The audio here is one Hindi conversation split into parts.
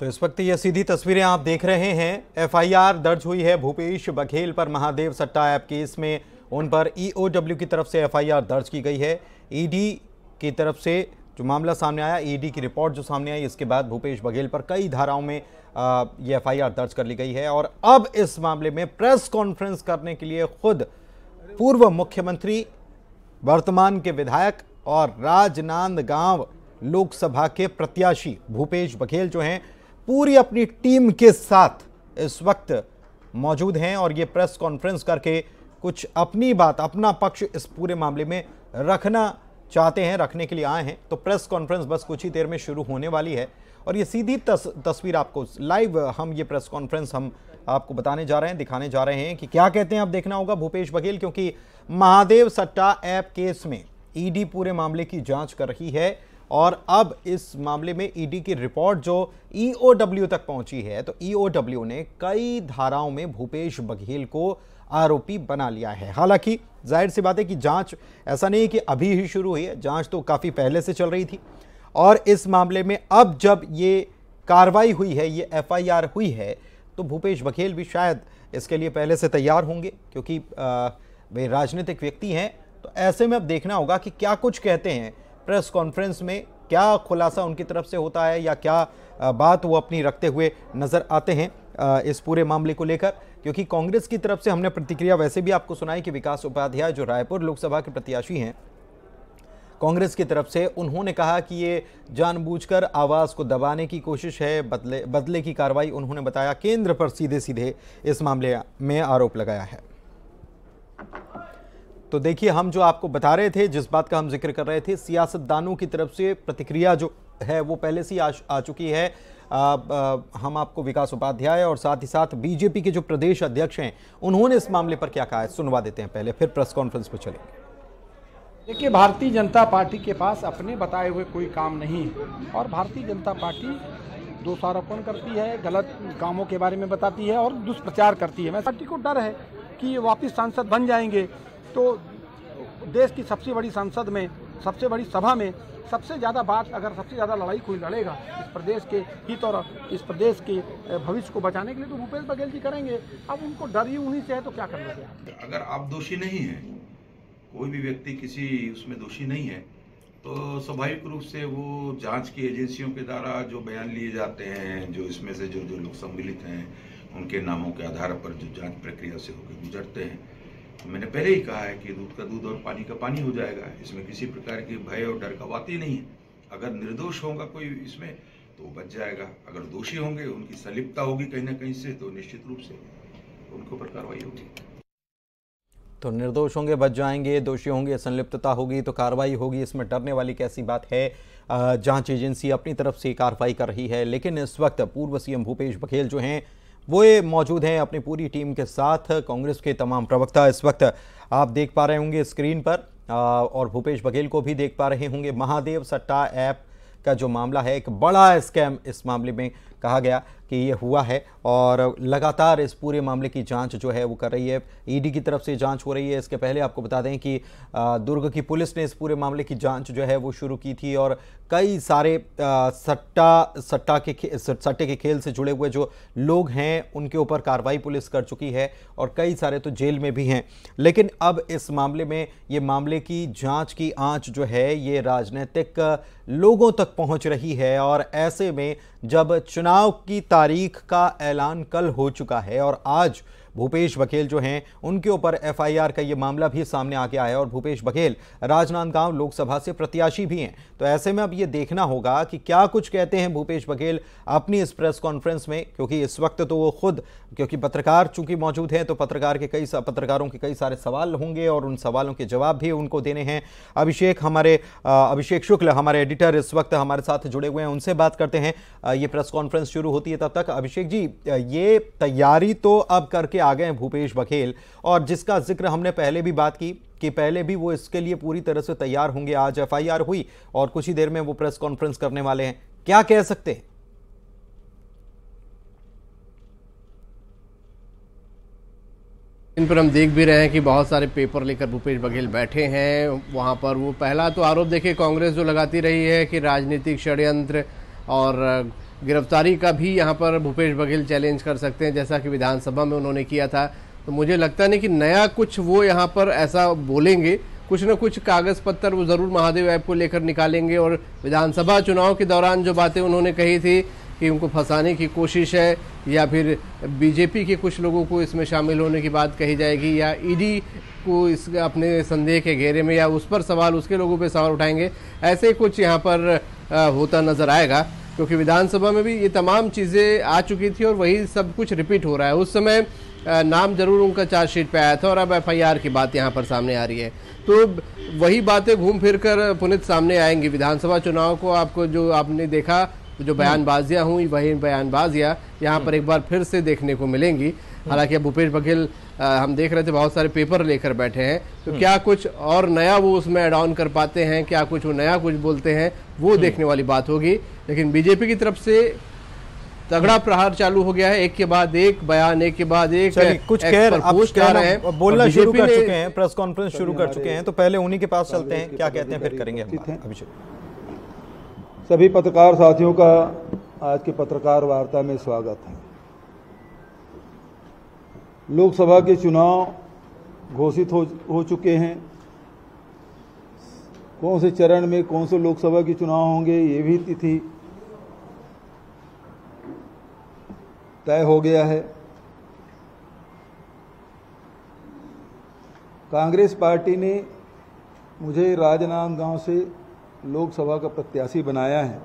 तो इस वक्त ये सीधी तस्वीरें आप देख रहे हैं। एफआईआर दर्ज हुई है भूपेश बघेल पर महादेव सट्टा ऐप केस में। उन पर ईओडब्ल्यू की तरफ से एफआईआर दर्ज की गई है। ईडी की तरफ से जो मामला सामने आया, ईडी की रिपोर्ट जो सामने आई, इसके बाद भूपेश बघेल पर कई धाराओं में ये एफआईआर दर्ज कर ली गई है। और अब इस मामले में प्रेस कॉन्फ्रेंस करने के लिए खुद पूर्व मुख्यमंत्री, वर्तमान के विधायक और राजनांदगांव लोकसभा के प्रत्याशी भूपेश बघेल जो हैं, पूरी अपनी टीम के साथ इस वक्त मौजूद हैं और ये प्रेस कॉन्फ्रेंस करके कुछ अपनी बात, अपना पक्ष इस पूरे मामले में रखना चाहते हैं, रखने के लिए आए हैं। तो प्रेस कॉन्फ्रेंस बस कुछ ही देर में शुरू होने वाली है और ये सीधी तस्वीर आपको लाइव हम ये प्रेस कॉन्फ्रेंस हम आपको बताने जा रहे हैं, दिखाने जा रहे हैं कि क्या कहते हैं। आप देखना होगा भूपेश बघेल, क्योंकि महादेव सट्टा ऐप केस में ईडी पूरे मामले की जाँच कर रही है और अब इस मामले में ईडी की रिपोर्ट जो ईओडब्ल्यू तक पहुंची है, तो ईओडब्ल्यू ने कई धाराओं में भूपेश बघेल को आरोपी बना लिया है। हालांकि जाहिर सी बात है कि जांच ऐसा नहीं कि अभी ही शुरू हुई है, जांच तो काफ़ी पहले से चल रही थी और इस मामले में अब जब ये कार्रवाई हुई है, ये एफआईआर हुई है, तो भूपेश बघेल भी शायद इसके लिए पहले से तैयार होंगे, क्योंकि वे राजनीतिक व्यक्ति हैं। तो ऐसे में अब देखना होगा कि क्या कुछ कहते हैं प्रेस कॉन्फ्रेंस में, क्या खुलासा उनकी तरफ से होता है या क्या बात वो अपनी रखते हुए नज़र आते हैं इस पूरे मामले को लेकर। क्योंकि कांग्रेस की तरफ से हमने प्रतिक्रिया वैसे भी आपको सुनाई कि विकास उपाध्याय जो रायपुर लोकसभा के प्रत्याशी हैं, कांग्रेस की तरफ से उन्होंने कहा कि ये जानबूझकर आवाज़ को दबाने की कोशिश है, बदले की कार्रवाई उन्होंने बताया केंद्र पर सीधे सीधे इस मामले में आरोप लगाया है। तो देखिए, हम जो आपको बता रहे थे, जिस बात का हम जिक्र कर रहे थे, सियासतदानों की तरफ से प्रतिक्रिया जो है वो पहले से ही आ चुकी है। हम आपको विकास उपाध्याय और साथ ही साथ बीजेपी के जो प्रदेश अध्यक्ष हैं उन्होंने इस मामले पर क्या कहा है सुनवा देते हैं पहले, फिर प्रेस कॉन्फ्रेंस पर चलेंगे। देखिए, भारतीय जनता पार्टी के पास अपने बताए हुए कोई काम नहीं और भारतीय जनता पार्टी दोषारोपण करती है, गलत कामों के बारे में बताती है और दुष्प्रचार करती है। मैं पार्टी को डर है कि वापस सांसद बन जाएंगे तो देश की सबसे बड़ी संसद में, सबसे बड़ी सभा में सबसे ज़्यादा बात, अगर सबसे ज़्यादा लड़ाई कोई लड़ेगा इस प्रदेश के हित और इस प्रदेश के भविष्य को बचाने के लिए तो भूपेश बघेल जी करेंगे। अब उनको डर ही उन्हीं से है तो क्या कर लोगे। अगर आप दोषी नहीं हैं, कोई भी व्यक्ति किसी उसमें दोषी नहीं है, तो स्वाभाविक रूप से वो जाँच की एजेंसियों के द्वारा जो बयान लिए जाते हैं, जो इसमें से जो लोग सम्मिलित हैं उनके नामों के आधार पर जो जाँच प्रक्रिया से होकर गुजरते हैं। मैंने पहले ही कहा है कि दूध का दूध और पानी का पानी हो जाएगा, इसमें किसी प्रकार की भय और डर का बात ही नहीं है। अगर निर्दोष होगा कोई इसमें तो बच जाएगा, अगर दोषी होंगे, उनकी संलिप्तता होगी कहीं ना कहीं से, तो निश्चित रूप से उनके ऊपर कार्रवाई होगी। तो निर्दोष होंगे, बच जाएंगे, दोषी होंगे, संलिप्तता होगी तो कार्रवाई होगी, इसमें डरने वाली कैसी बात है। जाँच एजेंसी अपनी तरफ से कार्रवाई कर रही है, लेकिन इस वक्त पूर्व सीएम भूपेश बघेल जो हैं वो ये मौजूद हैं अपनी पूरी टीम के साथ। कांग्रेस के तमाम प्रवक्ता इस वक्त आप देख पा रहे होंगे स्क्रीन पर और भूपेश बघेल को भी देख पा रहे होंगे। महादेव सट्टा ऐप का जो मामला है, एक बड़ा स्कैम इस मामले में कहा गया कि ये हुआ है और लगातार इस पूरे मामले की जांच जो है वो कर रही है ईडी की तरफ से, जांच हो रही है। इसके पहले आपको बता दें कि दुर्ग की पुलिस ने इस पूरे मामले की जांच जो है वो शुरू की थी और कई सारे सट्टे के खेल से जुड़े हुए जो लोग हैं उनके ऊपर कार्रवाई पुलिस कर चुकी है और कई सारे तो जेल में भी हैं। लेकिन अब इस मामले में ये मामले की जाँच की आँच जो है ये राजनीतिक लोगों तक पहुँच रही है और ऐसे में जब चुनाव की तारीख का ऐलान कल हो चुका है और आज भूपेश बघेल जो हैं उनके ऊपर एफआईआर का ये मामला भी सामने आ गया है और भूपेश बघेल राजनांदगांव लोकसभा से प्रत्याशी भी हैं, तो ऐसे में अब ये देखना होगा कि क्या कुछ कहते हैं भूपेश बघेल अपनी इस प्रेस कॉन्फ्रेंस में। क्योंकि इस वक्त तो वो खुद, क्योंकि पत्रकार चूंकि मौजूद हैं, तो पत्रकारों के कई सारे सवाल होंगे और उन सवालों के जवाब भी उनको देने हैं। अभिषेक शुक्ल हमारे एडिटर इस वक्त हमारे साथ जुड़े हुए हैं, उनसे बात करते हैं। ये प्रेस कॉन्फ्रेंस शुरू होती है तब तक अभिषेक जी, ये तैयारी तो अब करके आ गए भूपेश बघेल और जिसका जिक्र हमने पहले भी बात की कि पहले भी वो इसके लिए पूरी तरह से तैयार होंगे। आज एफआईआर हुई और कुछ ही देर में वो प्रेस कॉन्फ्रेंस करने वाले हैं, क्या कह सकते हैं? इन पर हम देख भी रहे हैं कि बहुत सारे पेपर लेकर भूपेश बघेल बैठे हैं वहां पर। वो पहला तो आरोप देखिए कांग्रेस जो लगाती रही है कि राजनीतिक षड्यंत्र और गिरफ्तारी का भी यहाँ पर भूपेश बघेल चैलेंज कर सकते हैं, जैसा कि विधानसभा में उन्होंने किया था। तो मुझे लगता नहीं कि नया कुछ वो यहाँ पर ऐसा बोलेंगे, कुछ न कुछ कागज पत्तर वो ज़रूर महादेव ऐप को लेकर निकालेंगे। और विधानसभा चुनाव के दौरान जो बातें उन्होंने कही थी कि उनको फंसाने की कोशिश है, या फिर बीजेपी के कुछ लोगों को इसमें शामिल होने की बात कही जाएगी, या ईडी को इस अपने संदेह के घेरे में, या उस पर सवाल, उसके लोगों पर सवाल उठाएंगे, ऐसे कुछ यहाँ पर होता नजर आएगा। क्योंकि विधानसभा में भी ये तमाम चीज़ें आ चुकी थी और वही सब कुछ रिपीट हो रहा है। उस समय नाम जरूर उनका चार्जशीट पे आया था और अब एफआईआर की बात यहाँ पर सामने आ रही है, तो वही बातें घूम फिर कर पुनित सामने आएंगी। विधानसभा चुनाव को आपको जो आपने देखा, जो बयानबाजियाँ हुई, वही बयानबाजियाँ यहाँ पर एक बार फिर से देखने को मिलेंगी। हालांकि अब भूपेश बघेल हम देख रहे थे बहुत सारे पेपर लेकर बैठे हैं, तो क्या कुछ और नया वो उसमें ऐड ऑन कर पाते हैं, क्या कुछ वो नया कुछ बोलते हैं, वो देखने वाली बात होगी। लेकिन बीजेपी की तरफ से तगड़ा प्रहार चालू हो गया है, एक के बाद एक बयान, एक के बाद एक कुछ बोलना शुरू कर चुके हैं, प्रेस कॉन्फ्रेंस शुरू कर चुके हैं। तो पहले उन्हीं के पास चलते हैं, क्या कहते हैं फिर करेंगे अभिषेक। सभी पत्रकार साथियों का आज की पत्रकार वार्ता में स्वागत है। लोकसभा के चुनाव घोषित हो चुके हैं, कौन से चरण में कौन से लोकसभा के चुनाव होंगे ये भी तिथि तय हो गया है। कांग्रेस पार्टी ने मुझे राजनांदगांव से लोकसभा का प्रत्याशी बनाया है।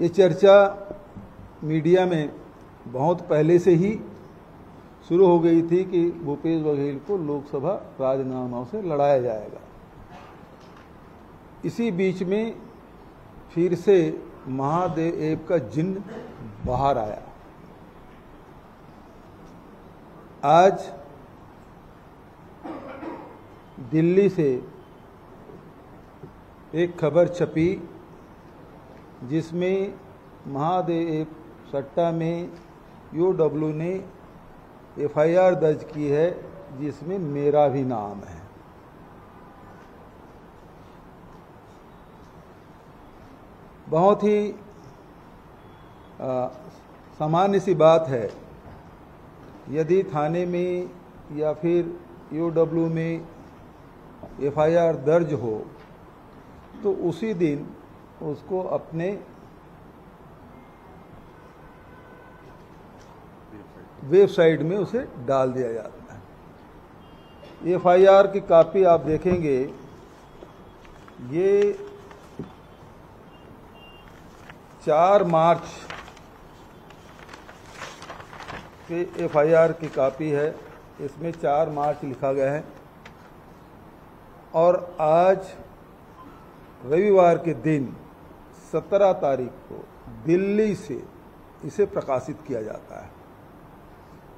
ये चर्चा मीडिया में बहुत पहले से ही शुरू हो गई थी कि भूपेश बघेल को लोकसभा राजनांदगांव से लड़ाया जाएगा। इसी बीच में फिर से महादेव ऐप का जिन्न बाहर आया। आज दिल्ली से एक खबर छपी जिसमें महादेव ऐप सट्टा में यूडब्ल्यू ने एफआईआर दर्ज की है, जिसमें मेरा भी नाम है। बहुत ही सामान्य सी बात है, यदि थाने में या फिर यूडब्ल्यू में एफआईआर दर्ज हो तो उसी दिन उसको अपने वेबसाइट में उसे डाल दिया जाता है। एफआईआर की कॉपी आप देखेंगे, ये 4 मार्च के एफआईआर की कॉपी है, इसमें 4 मार्च लिखा गया है। और आज रविवार के दिन 17 तारीख को दिल्ली से इसे प्रकाशित किया जाता है।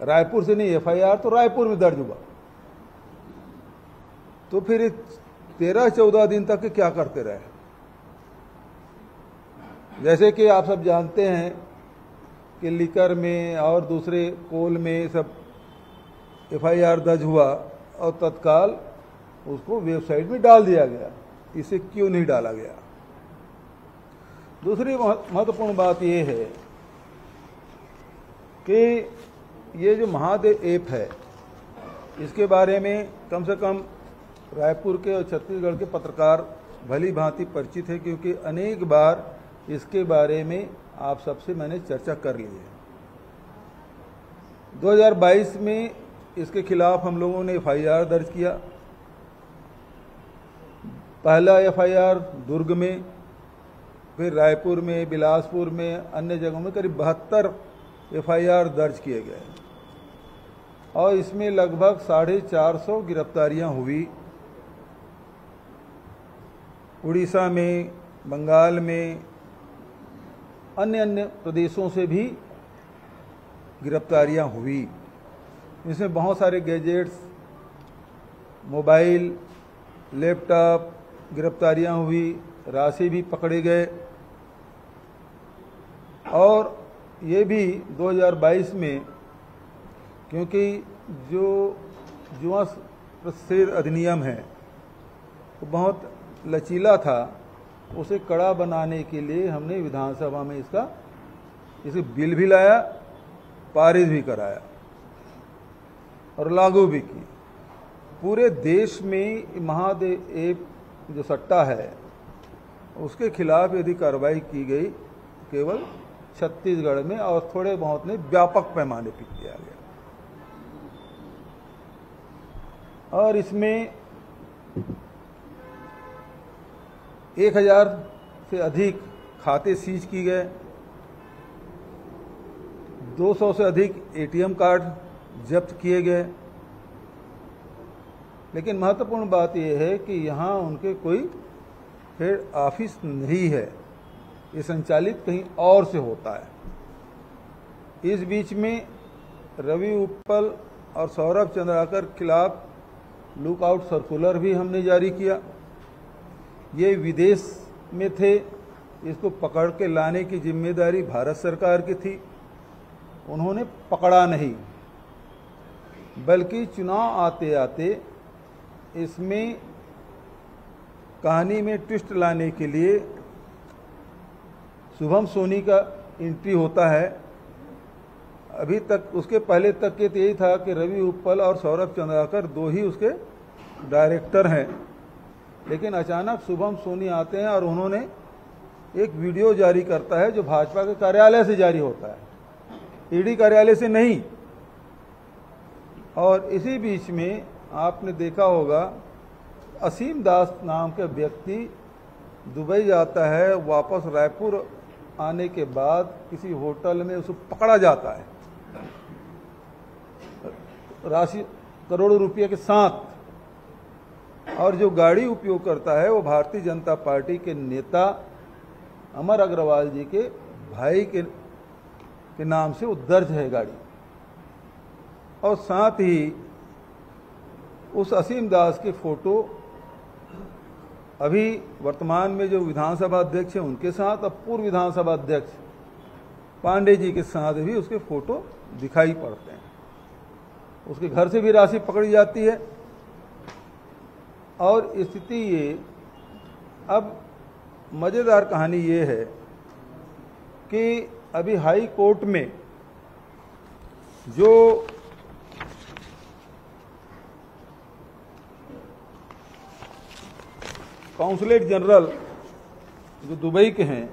रायपुर से नहीं, एफआईआर तो रायपुर में दर्ज हुआ, तो फिर 13-14 दिन तक क्या करते रहे। जैसे कि आप सब जानते हैं कि लिकर में और दूसरे कोल में सब एफआईआर दर्ज हुआ और तत्काल उसको वेबसाइट में डाल दिया गया, इसे क्यों नहीं डाला गया। दूसरी महत्वपूर्ण बात यह है कि ये जो महादेव ऐप है, इसके बारे में कम से कम रायपुर के और छत्तीसगढ़ के पत्रकार भली भांति परिचित है, क्योंकि अनेक बार इसके बारे में आप सबसे मैंने चर्चा कर ली है। 2022 में इसके खिलाफ हम लोगों ने एफआईआर दर्ज किया। पहला एफआईआर दुर्ग में, फिर रायपुर में, बिलासपुर में, अन्य जगहों में करीब 72 एफआईआर दर्ज किए गए और इसमें लगभग 450 गिरफ्तारियां हुई। उड़ीसा में, बंगाल में, अन्य अन्य प्रदेशों से भी गिरफ्तारियां हुई। इसमें बहुत सारे गैजेट्स, मोबाइल, लैपटॉप गिरफ्तारियां हुई, राशि भी पकड़े गए। और ये भी 2022 में, क्योंकि जो जुआ प्रतिषेध अधिनियम है वो बहुत लचीला था, उसे कड़ा बनाने के लिए हमने विधानसभा में इसे बिल भी लाया, पारित भी कराया और लागू भी की। पूरे देश में महादेव जो सट्टा है उसके खिलाफ यदि कार्रवाई की गई केवल छत्तीसगढ़ में और थोड़े बहुत ने व्यापक पैमाने पर किया गया। और इसमें 1000 से अधिक खाते सीज किए गए, 200 से अधिक एटीएम कार्ड जब्त किए गए। लेकिन महत्वपूर्ण बात यह है कि यहाँ उनके कोई हेड ऑफिस नहीं है, ये संचालित कहीं और से होता है। इस बीच में रवि उप्पल और सौरभ चंद्राकर के खिलाफ लुकआउट सर्कुलर भी हमने जारी किया। ये विदेश में थे, इसको पकड़ के लाने की जिम्मेदारी भारत सरकार की थी। उन्होंने पकड़ा नहीं, बल्कि चुनाव आते आते इसमें कहानी में ट्विस्ट लाने के लिए शुभम सोनी का एंट्री होता है। अभी तक उसके पहले तक के यही था कि रवि उप्पल और सौरभ चंद्राकर दो ही उसके डायरेक्टर हैं, लेकिन अचानक शुभम सोनी आते हैं और उन्होंने एक वीडियो जारी करता है जो भाजपा के कार्यालय से जारी होता है, ईडी कार्यालय से नहीं। और इसी बीच में आपने देखा होगा असीम दास नाम के व्यक्ति दुबई जाता है, वापस रायपुर आने के बाद किसी होटल में उसे पकड़ा जाता है राशि करोड़ों रुपये के साथ। और जो गाड़ी उपयोग करता है वो भारतीय जनता पार्टी के नेता अमर अग्रवाल जी के भाई के नाम से वो दर्ज है गाड़ी। और साथ ही उस असीम दास के फोटो अभी वर्तमान में जो विधानसभा अध्यक्ष हैं उनके साथ और पूर्व विधानसभा अध्यक्ष पांडे जी के साथ भी उसके फोटो दिखाई पड़ते हैं। उसके घर से भी राशि पकड़ी जाती है। और स्थिति ये अब मज़ेदार कहानी ये है कि अभी हाई कोर्ट में जो काउंसलेट जनरल जो दुबई के हैं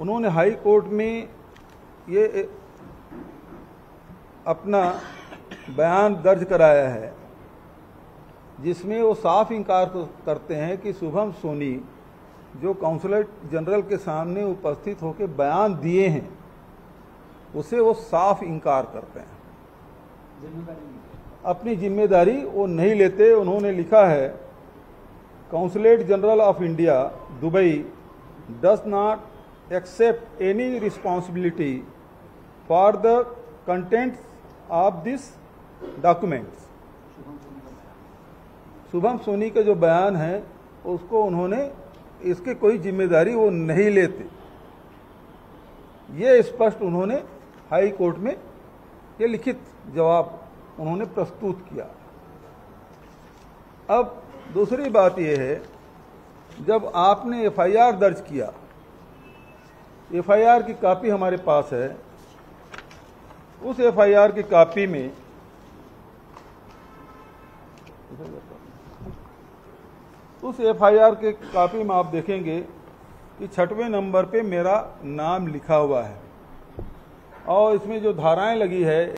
उन्होंने हाई कोर्ट में ये अपना बयान दर्ज कराया है जिसमें वो साफ इनकार करते हैं कि शुभम सोनी जो काउंसलेट जनरल के सामने उपस्थित होकर बयान दिए हैं उसे वो साफ इनकार करते हैं, अपनी जिम्मेदारी वो नहीं लेते। उन्होंने लिखा है consulate general of India Dubai does not accept any responsibility for the contents of this documents। Shubham Soni का जो बयान है उसको उन्होंने इसके कोई जिम्मेदारी वो नहीं लेते, ये स्पष्ट उन्होंने हाई कोर्ट में ये लिखित जवाब उन्होंने प्रस्तुत किया। अब दूसरी बात यह है जब आपने एफआईआर दर्ज किया, एफआईआर की कॉपी हमारे पास है, उस एफआईआर की कॉपी में आप देखेंगे कि 6वें नंबर पे मेरा नाम लिखा हुआ है और इसमें जो धाराएं लगी है